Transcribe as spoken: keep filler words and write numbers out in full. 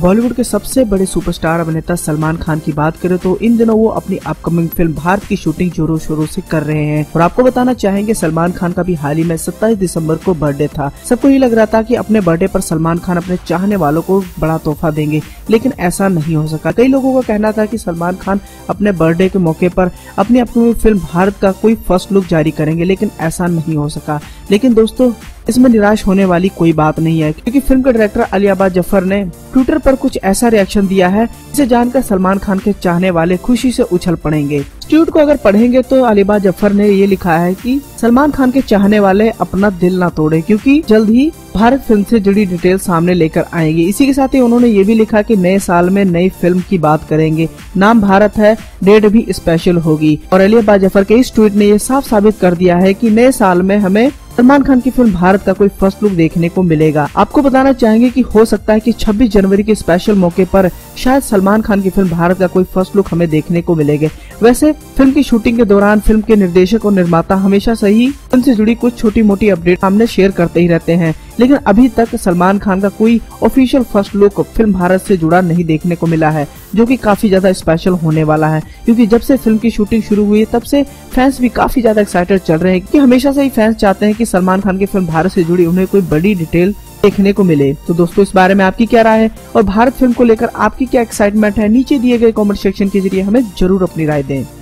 बॉलीवुड के सबसे बड़े सुपरस्टार अभिनेता सलमान खान की बात करें तो इन दिनों वो अपनी अपकमिंग फिल्म भारत की शूटिंग जोरों शोरों से कर रहे हैं। और आपको बताना चाहेंगे सलमान खान का भी हाल ही में सत्ताईस दिसंबर को बर्थडे था। सबको ये लग रहा था कि अपने बर्थडे पर सलमान खान अपने चाहने वालों को बड़ा तोहफा देंगे, लेकिन ऐसा नहीं हो सका। कई लोगों का कहना था कि सलमान खान अपने बर्थडे के मौके पर अपनी अपकमिंग फिल्म भारत का कोई फर्स्ट लुक जारी करेंगे, लेकिन ऐसा नहीं हो सका। लेकिन दोस्तों, इसमें निराश होने वाली कोई बात नहीं है, क्योंकि फिल्म के डायरेक्टर अली अब्बास जफर ने ट्विटर पर कुछ ऐसा रिएक्शन दिया है जिसे जानकर सलमान खान के चाहने वाले खुशी से उछल पड़ेंगे। ट्वीट को अगर पढ़ेंगे तो अली अब्बास जफर ने ये लिखा है कि सलमान खान के चाहने वाले अपना दिल ना तोड़े, क्योंकि जल्द ही भारत फिल्म से जुड़ी डिटेल सामने लेकर आएंगी। इसी के साथ ही उन्होंने ये भी लिखा कि नए साल में नई फिल्म की बात करेंगे, नाम भारत है, डेट भी स्पेशल होगी। और अली अब्बास जफर के इस ट्वीट ने ये साफ साबित कर दिया है कि नए साल में हमें सलमान खान की फिल्म भारत का कोई फर्स्ट लुक देखने को मिलेगा। आपको बताना चाहेंगे कि हो सकता है कि छब्बीस जनवरी के स्पेशल मौके पर शायद सलमान खान की फिल्म भारत का कोई फर्स्ट लुक हमें देखने को मिलेगा। वैसे फिल्म की शूटिंग के दौरान फिल्म के निर्देशक और निर्माता हमेशा से ही फिल्म से जुड़ी कुछ छोटी मोटी अपडेट सामने शेयर करते ही रहते हैं, लेकिन अभी तक सलमान खान का कोई official first look film Bharat से जुड़ा नहीं देखने को मिला है, जो कि काफी ज्यादा स्पेशल होने वाला है। क्योंकि जब से फिल्म की शूटिंग शुरू हुई है तब से फैंस भी काफी ज्यादा एक्साइटेड चल रहे हैं, क्योंकि हमेशा से ही फैंस चाहते हैं कि सलमान खान की फिल्म भारत से जुड़ी उन्हें कोई बड़ी डिटेल देखने को मिले। तो दोस्तों, इस बारे में आपकी क्या राय है और भारत फिल्म को लेकर आपकी क्या एक्साइटमेंट है? नीचे दिए गए कमेंट सेक्शन के जरिए हमें जरूर अपनी राय दें।